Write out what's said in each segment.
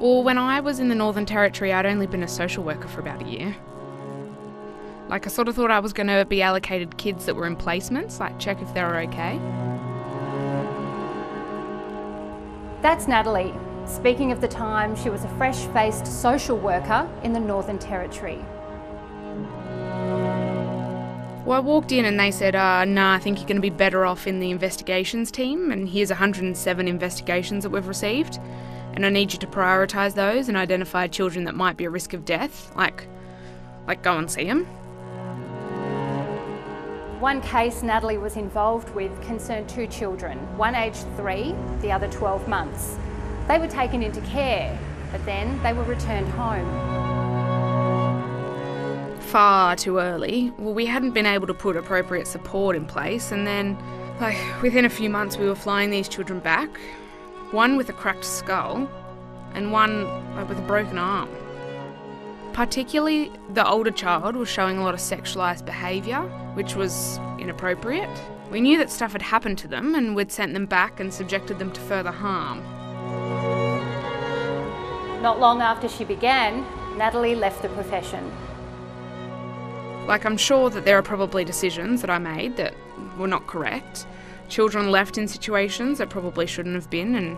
Or when I was in the Northern Territory, I'd only been a social worker for about a year. Like, I sort of thought I was going to be allocated kids that were in placements, like check if they were okay. That's Natalie, speaking of the time she was a fresh-faced social worker in the Northern Territory. Well, I walked in and they said, nah, I think you're going to be better off in the investigations team, and here's 107 investigations that we've received, and I need you to prioritise those and identify children that might be at risk of death, like go and see them. One case Natalie was involved with concerned two children, one aged 3, the other 12 months. They were taken into care, but then they were returned home. Far too early. Well, we hadn't been able to put appropriate support in place, and then, within a few months we were flying these children back, one with a cracked skull and one with a broken arm. Particularly, the older child was showing a lot of sexualised behaviour, which was inappropriate. We knew that stuff had happened to them and we'd sent them back and subjected them to further harm. Not long after she began, Natalie left the profession. I'm sure that there are probably decisions that I made that were not correct. Children left in situations that probably shouldn't have been, and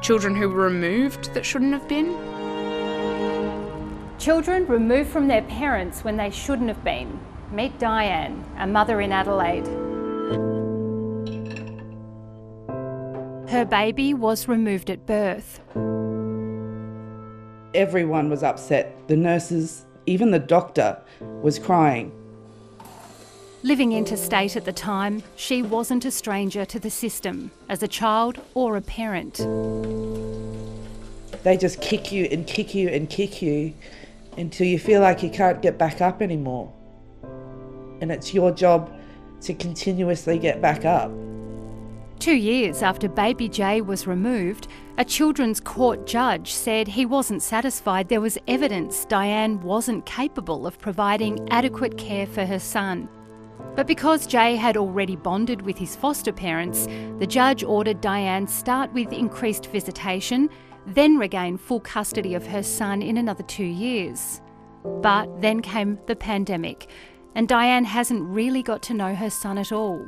children who were removed that shouldn't have been. Children removed from their parents when they shouldn't have been. Meet Diane, a mother in Adelaide. Her baby was removed at birth. Everyone was upset. The nurses, even the doctor, was crying. Living interstate at the time, she wasn't a stranger to the system, as a child or a parent. They just kick you and kick you and kick you until you feel like you can't get back up anymore. And it's your job to continuously get back up. 2 years after Baby Jay was removed, a children's court judge said he wasn't satisfied there was evidence Diane wasn't capable of providing adequate care for her son. But because Jay had already bonded with his foster parents, the judge ordered Diane start with increased visitation, then regain full custody of her son in another 2 years. But then came the pandemic, and Diane hasn't really got to know her son at all.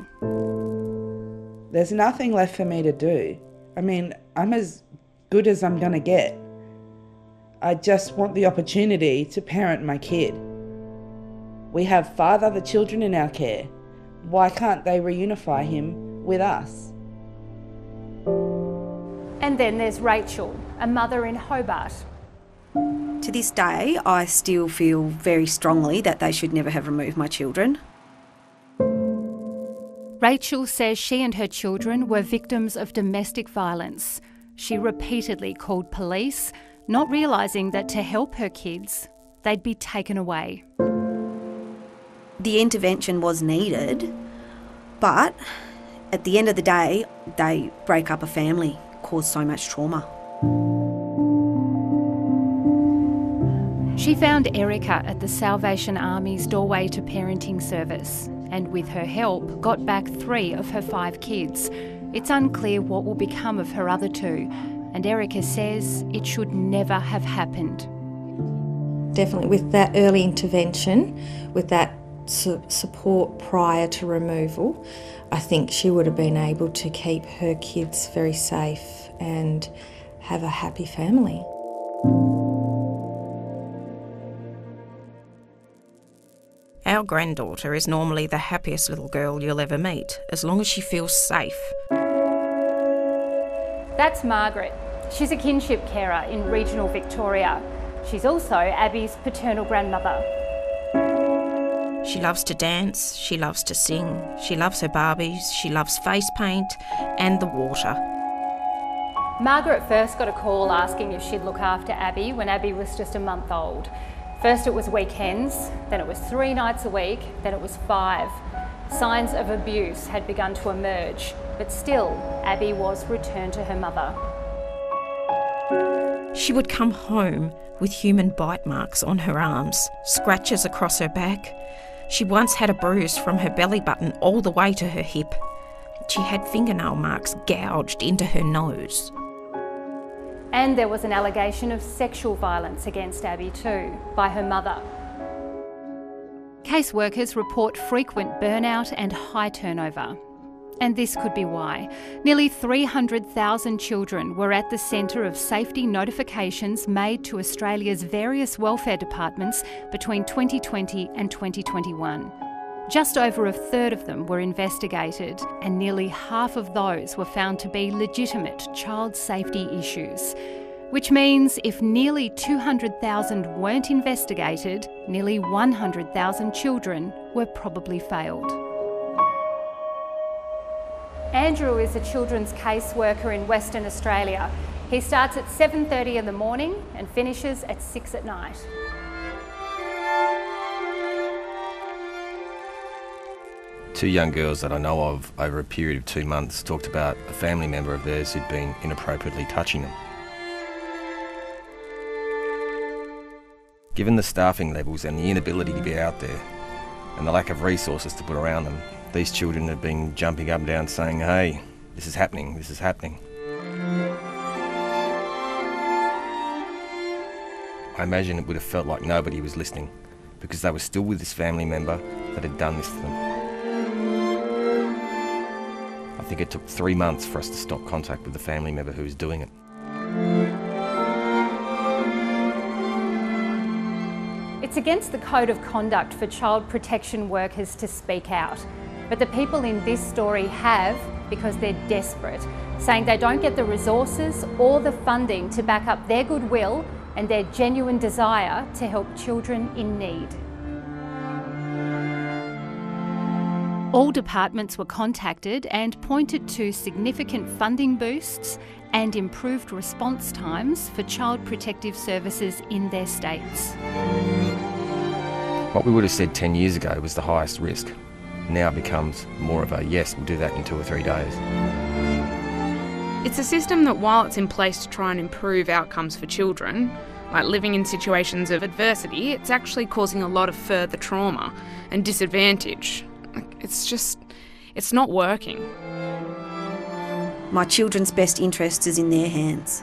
There's nothing left for me to do. I mean, I'm as good as I'm gonna get. I just want the opportunity to parent my kid. We have 5 other children in our care. Why can't they reunify him with us? And then there's Rachel, a mother in Hobart. To this day, I still feel very strongly that they should never have removed my children. Rachel says she and her children were victims of domestic violence. She repeatedly called police, not realising that to help her kids, they'd be taken away. The intervention was needed, but at the end of the day, they break up a family, caused so much trauma. She found Erica at the Salvation Army's Doorway to Parenting Service, and with her help got back 3 of her 5 kids. It's unclear what will become of her other 2, and Erica says it should never have happened. Definitely with that early intervention, with that support prior to removal, I think she would have been able to keep her kids very safe and have a happy family. Our granddaughter is normally the happiest little girl you'll ever meet, as long as she feels safe. That's Margaret. She's a kinship carer in regional Victoria. She's also Abby's paternal grandmother. She loves to dance, she loves to sing, she loves her Barbies, she loves face paint and the water. Margaret first got a call asking if she'd look after Abby when Abby was just a month old. First it was weekends, then it was 3 nights a week, then it was 5. Signs of abuse had begun to emerge, but still Abby was returned to her mother. She would come home with human bite marks on her arms, scratches across her back. She once had a bruise from her belly button all the way to her hip. She had fingernail marks gouged into her nose. And there was an allegation of sexual violence against Abby too, by her mother. Caseworkers report frequent burnout and high turnover. And this could be why. Nearly 300,000 children were at the centre of safety notifications made to Australia's various welfare departments between 2020 and 2021. Just over a third of them were investigated, and nearly half of those were found to be legitimate child safety issues. Which means if nearly 200,000 weren't investigated, nearly 100,000 children were probably failed. Andrew is a children's caseworker in Western Australia. He starts at 7:30 in the morning and finishes at 6 at night. Two young girls that I know of over a period of 2 months talked about a family member of theirs who'd been inappropriately touching them. Given the staffing levels and the inability to be out there and the lack of resources to put around them, these children have been jumping up and down saying, hey, this is happening, this is happening. I imagine it would have felt like nobody was listening because they were still with this family member that had done this to them. I think it took 3 months for us to stop contact with the family member who was doing it. It's against the code of conduct for child protection workers to speak out. But the people in this story have, because they're desperate, saying they don't get the resources or the funding to back up their goodwill and their genuine desire to help children in need. All departments were contacted and pointed to significant funding boosts and improved response times for child protective services in their states. What we would have said 10 years ago was the highest risk. Now becomes more of a, yes, we'll do that in 2 or 3 days. It's a system that, while it's in place to try and improve outcomes for children, like living in situations of adversity, it's actually causing a lot of further trauma and disadvantage. It's not working. My children's best interests is in their hands.